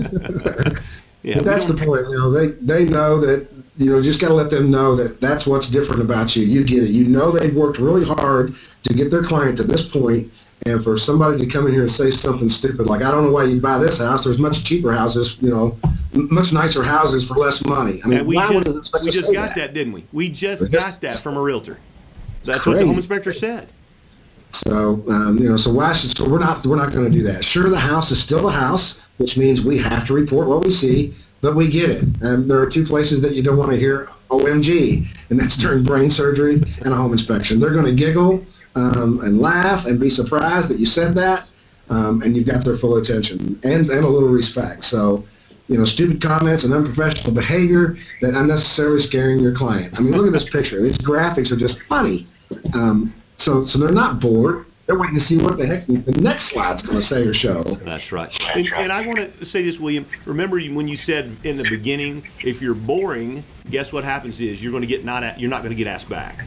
Yeah, but that's the point. You know, they know that, you know, just got to let them know that that's what's different about you. You get it. You know, they've worked really hard to get their client to this point, and for somebody to come in here and say something stupid like, I don't know why you buy this house, there's much cheaper houses, you know, much nicer houses for less money. I mean, and we just got that, didn't we? We just got that from a realtor. That's crazy. What the home inspector said. So you know, so why should, so we're not going to do that. Sure, the house is still the house, which means we have to report what we see, but we get it. And there are two places that you don't want to hear OMG, and that's during brain surgery and a home inspection. They're going to giggle and laugh and be surprised that you said that, and you've got their full attention and a little respect. So, you know, stupid comments and unprofessional behavior that unnecessarily scaring your client. I mean, look at this picture. These graphics are just funny. So they're not bored. They're waiting to see what the heck the next slide's going to say or show. That's right. And I want to say this, William. Remember when you said in the beginning, if you're boring, guess what happens is you're not going to get asked back.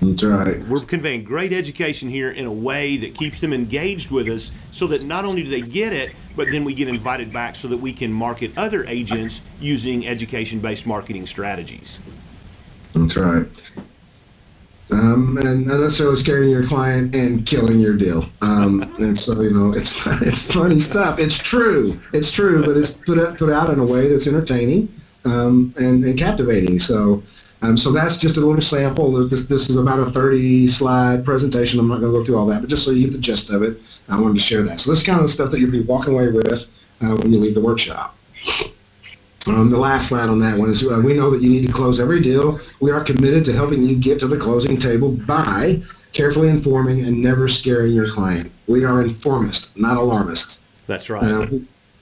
That's right. We're conveying great education here in a way that keeps them engaged with us, so that not only do they get it, but then we get invited back so that we can market other agents using education-based marketing strategies. That's right. And unnecessarily scaring your client and killing your deal. And so, you know, it's funny stuff. It's true, but it's put out in a way that's entertaining and captivating. So, so that's just a little sample. This is about a 30-slide presentation. I'm not going to go through all that, but just so you get the gist of it, I wanted to share that. So this is kind of the stuff that you'll be walking away with when you leave the workshop. The last slide on that one is we know that you need to close every deal. We are committed to helping you get to the closing table by carefully informing and never scaring your client. We are informist, not alarmist. That's right.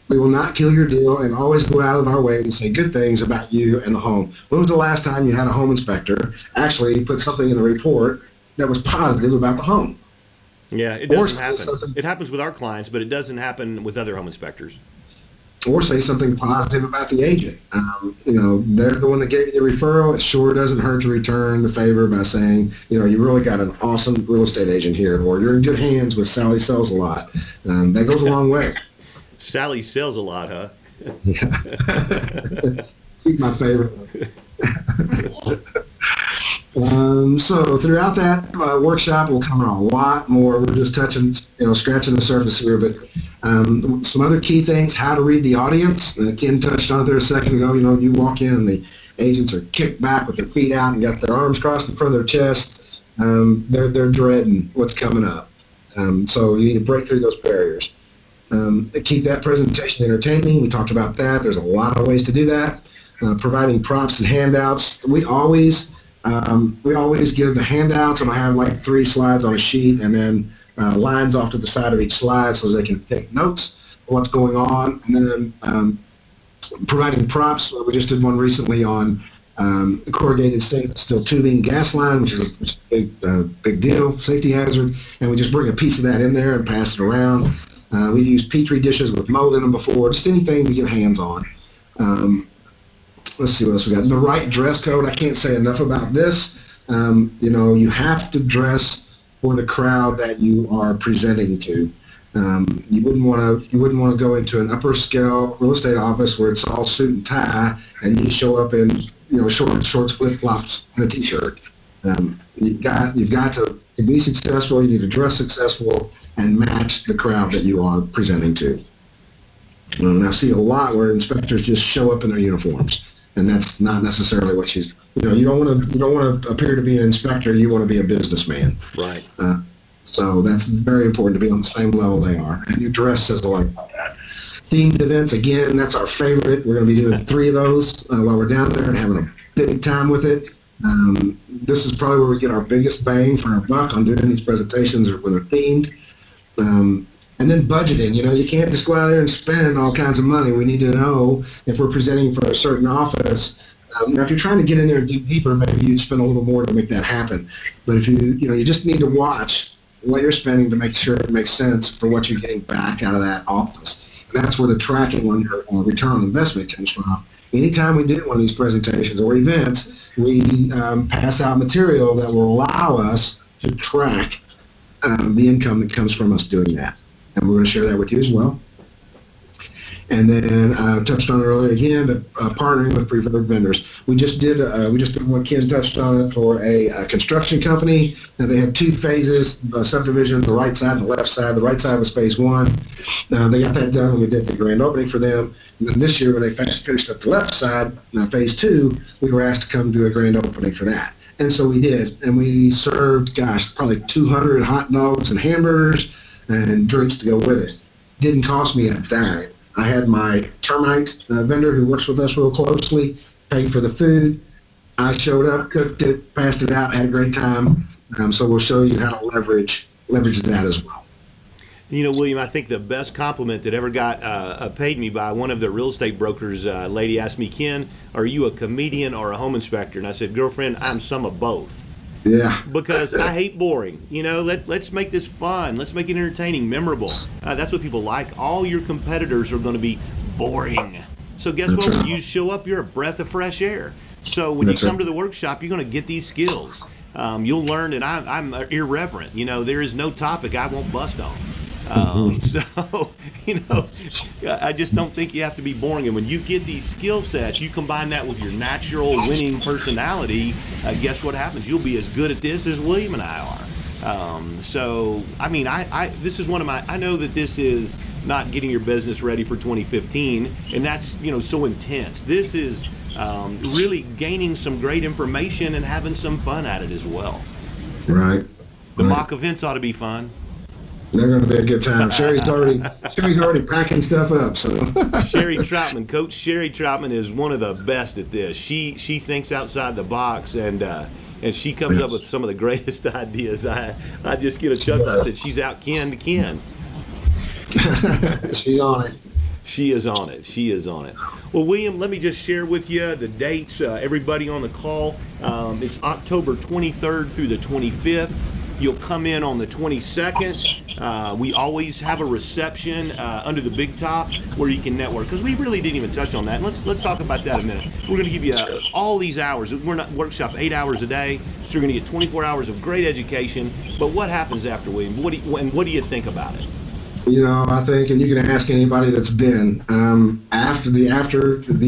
We will not kill your deal and always go out of our way and say good things about you and the home. When was the last time you had a home inspector actually put something in the report that was positive about the home? Yeah, it doesn't happen. It happens with our clients, but it doesn't happen with other home inspectors. Or say something positive about the agent. You know, they're the one that gave you the referral. It sure doesn't hurt to return the favor by saying, you know, you really got an awesome real estate agent here, or you're in good hands with Sally Sells a lot. That goes a long way. Sally Sells a lot, huh? Yeah. She's my favorite. So throughout that workshop, we'll cover a lot more. We're just touching, you know, scratching the surface here, but some other key things: how to read the audience. Ken touched on it there a second ago. You know, you walk in and the agents are kicked back with their feet out and got their arms crossed in front of their chest. They're dreading what's coming up. So you need to break through those barriers. Keep that presentation entertaining. We talked about that. There's a lot of ways to do that. Providing props and handouts. We always give the handouts, and I have like 3 slides on a sheet, and then lines off to the side of each slide so they can take notes of what's going on. And then providing props. We just did one recently on corrugated stainless steel tubing gas line, which is a big deal, safety hazard, and we just bring a piece of that in there and pass it around. We've used Petri dishes with mold in them before, just anything to get hands on. Let's see what else we got. The right dress code. I can't say enough about this. You know, you have to dress for the crowd that you are presenting to. You wouldn't want to go into an upper scale real estate office where it's all suit and tie, and you show up in, you know, shorts, flip flops, and a t-shirt. You've got to be successful. You need to dress successful and match the crowd that you are presenting to. And I see a lot where inspectors just show up in their uniforms, and that's not necessarily what she's. You know, you don't want to appear to be an inspector. You want to be a businessman. Right. So that's very important to be on the same level they are, and your dress says a lot about that. Themed events, again, that's our favorite. We're going to be doing 3 of those while we're down there and having a big time with it. This is probably where we get our biggest bang for our buck on doing these presentations when they're themed. And then budgeting. You know, you can't just go out there and spend all kinds of money. We need to know if we're presenting for a certain office. Now, if you're trying to get in there and dig deeper, maybe you'd spend a little more to make that happen. But if you you just need to watch what you're spending to make sure it makes sense for what you're getting back out of that office. That's where the tracking on your return on investment comes from. Anytime we do one of these presentations or events, we pass out material that will allow us to track the income that comes from us doing that. And we're going to share that with you as well. And then I touched on it earlier again, but partnering with preferred vendors. We just did what Ken touched on for a construction company. Now they had two phases, subdivision, the right side and the left side. The right side was phase one. They got that done and we did the grand opening for them. And then this year when they finished up the left side, phase two, we were asked to come do a grand opening for that. And so we did. And we served, gosh, probably 200 hot dogs and hamburgers and drinks to go with it. Didn't cost me a dime. I had my termite vendor who works with us real closely pay for the food. I showed up, cooked it, passed it out, had a great time. So we'll show you how to leverage that as well. You know, William, I think the best compliment that ever got paid me by one of the real estate brokers, a lady asked me, Ken, are you a comedian or a home inspector? And I said, girlfriend, I'm some of both. Yeah. Because I hate boring. You know, let's make this fun. Let's make it entertaining, memorable. That's what people like. All your competitors are going to be boring. So guess that's what? Right. When you show up, you're a breath of fresh air. So when that's you come right. to the workshop, you're going to get these skills. You'll learn, and I'm irreverent. You know, there is no topic I won't bust on. So, you know, I just don't think you have to be boring. And when you get these skill sets, you combine that with your natural winning personality, guess what happens? You'll be as good at this as William and I are. So, I mean, this is one of my, I know that this is not getting your business ready for 2015, and that's, you know, so intense. This is really gaining some great information and having some fun at it as well. Right. The mock events ought to be fun. They're going to be a good time. Sherry's already packing stuff up. So Sherry Troutman, Coach Sherry Troutman is one of the best at this. She thinks outside the box, and she comes up with some of the greatest ideas. I just get a chuckle. I said she's out kin to kin. She's on it. She is on it. She is on it. Well, William, let me just share with you the dates. Everybody on the call, it's October 23rd through the 25th. You'll come in on the 22nd. We always have a reception under the big top where you can network, because we really didn't even touch on that. And let's talk about that a minute. We're going to give you all these hours. We're not workshop 8 hours a day, so you're going to get 24 hours of great education. But what happens after, William? What do you think about it? You know, I think, and you can ask anybody that's been, after the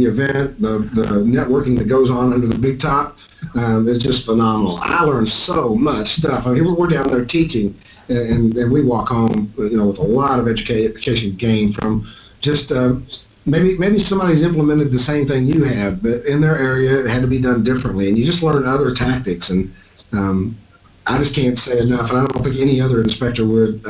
event, the networking that goes on under the big top is just phenomenal. I learned so much stuff. I mean, we're down there teaching, and we walk home, you know, with a lot of education gained from just maybe somebody's implemented the same thing you have, but in their area it had to be done differently, and you just learn other tactics. And I just can't say enough, and I don't think any other inspector would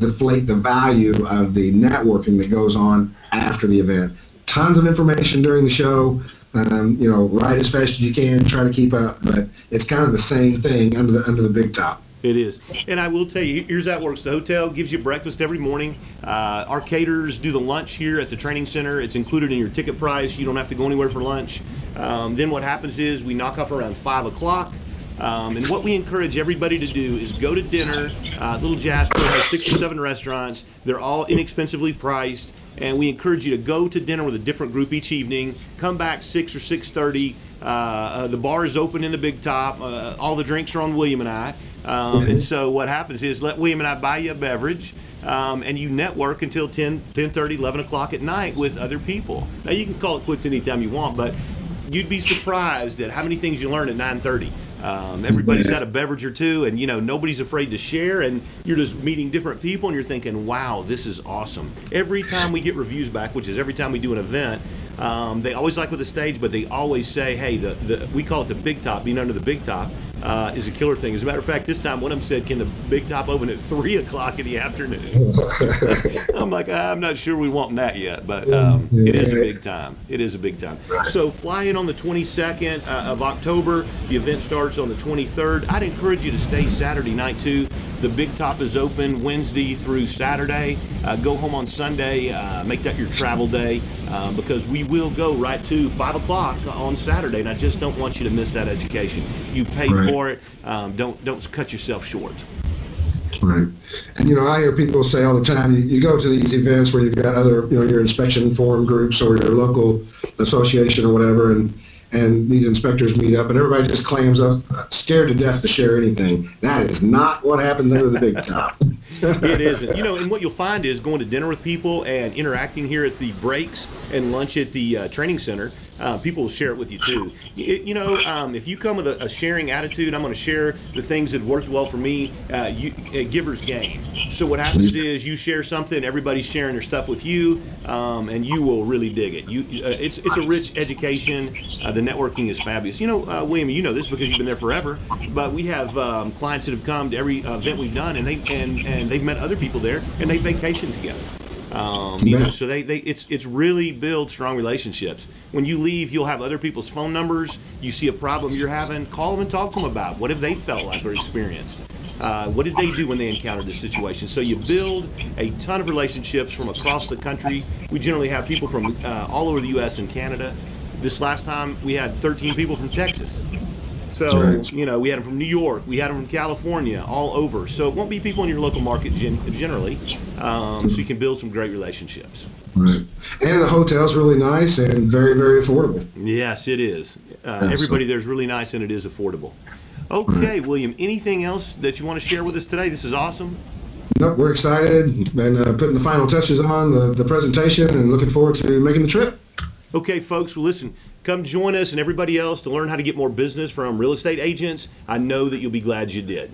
deflate the value of the networking that goes on after the event. Tons of information during the show. You know, write as fast as you can, try to keep up, but it's kind of the same thing under the big top. It is. And I will tell you, here's how it works. The hotel gives you breakfast every morning. Our caterers do the lunch here at the training center. It's included in your ticket price. You don't have to go anywhere for lunch. Then what happens is we knock off around 5 o'clock. And what we encourage everybody to do is go to dinner. Little Jasper has 6 or 7 restaurants. They're all inexpensively priced, and we encourage you to go to dinner with a different group each evening. Come back 6 or 6:30. The bar is open in the big top. All the drinks are on William and I. And so what happens is let William and I buy you a beverage, and you network until 10:30, 11 o'clock at night with other people. Now you can call it quits anytime you want, but you'd be surprised at how many things you learn at 9:30. Everybody's had a beverage or two, and you know, nobody's afraid to share, and you're just meeting different people, and you're thinking, wow, this is awesome. Every time we get reviews back, which is every time we do an event, they always like with the stage, but they always say, hey, we call it the big top. Being under the big top is a killer thing. As a matter of fact, this time one of them said, can the big top open at 3 o'clock in the afternoon? I'm like, I'm not sure we want that yet, but it is a big time. It is a big time. So fly in on the 22nd of October. The event starts on the 23rd. I'd encourage you to stay Saturday night too. The big top is open Wednesday through Saturday. Go home on Sunday, make that your travel day, because we will go right to 5 o'clock on Saturday, and I just don't want you to miss that education. You paid for it. Don't cut yourself short. Right. And, you know, I hear people say all the time, you go to these events where you've got other, you know, your inspection forum groups or your local association or whatever, and these inspectors meet up and everybody just clams up, scared to death to share anything. That is not what happens under the big top. It isn't. You know, and what you'll find is going to dinner with people and interacting here at the breaks and lunch at the training center, people will share it with you too. You know, if you come with a sharing attitude, I'm going to share the things that have worked well for me, giver's game. So what happens is you share something, everybody's sharing their stuff with you, and you will really dig it. It's a rich education. The networking is fabulous. You know, William, you know this because you've been there forever, but we have clients that have come to every event we've done, and they've met other people there, and they vacation together. You know, so it's really build strong relationships. When you leave, you'll have other people's phone numbers. You see a problem you're having, call them and talk to them about what have they felt like or experienced. What did they do when they encountered this situation? So you build a ton of relationships from across the country. We generally have people from all over the U.S. and Canada. This last time we had 13 people from Texas. So, you know, we had them from New York, we had them from California, all over. So it won't be people in your local market generally, so you can build some great relationships. Right. And the hotel's really nice and very, very affordable. Yes, it is. Everybody there's really nice and it is affordable. Okay, William, anything else that you want to share with us today? This is awesome. Nope, we're excited and putting the final touches on the presentation and looking forward to making the trip. Okay, folks, well, listen. Come join us and everybody else to learn how to get more business from real estate agents. I know that you'll be glad you did.